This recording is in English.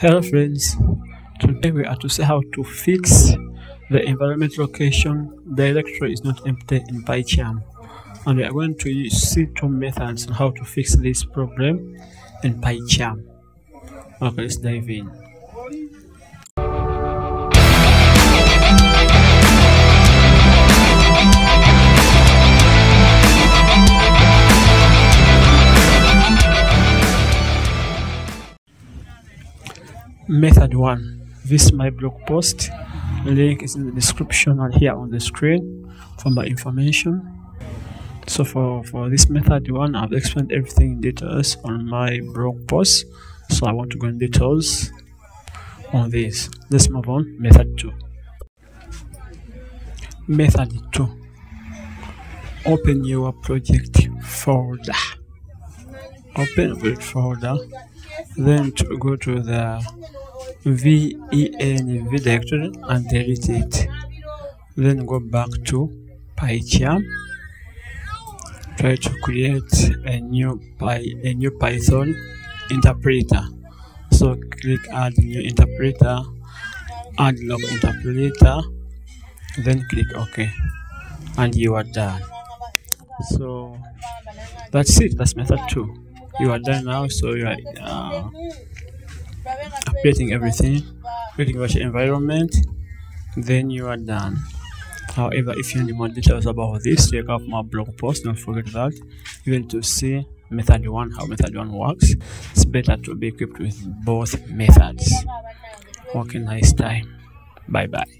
Hello friends, today we are to see how to fix the environment location directory is not empty in PyCharm, and we are going to see two methods on how to fix this problem in PyCharm. Okay, let's dive in. Method 1. This is my blog post. Link is in the description and here on the screen for my information. So for this method 1, I've explained everything in details on my blog post, so I want to go in details on this. Let's move on. Method 2. Method 2. Open your project folder. Open with folder. Then to go to the VENV directory and delete it. Then go back to PyCharm. Try to create a new Python interpreter. So click add new interpreter, add log interpreter, then click OK, and you are done. So that's it. That's method 2. You are done now, so you are updating everything, creating your environment, then you are done. However, if you need more details about this, check out my blog post. Don't forget that you need to see method 1, how method 1 works. It's better to be equipped with both methods. Okay, nice time. Bye bye.